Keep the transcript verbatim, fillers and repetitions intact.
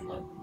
Amen.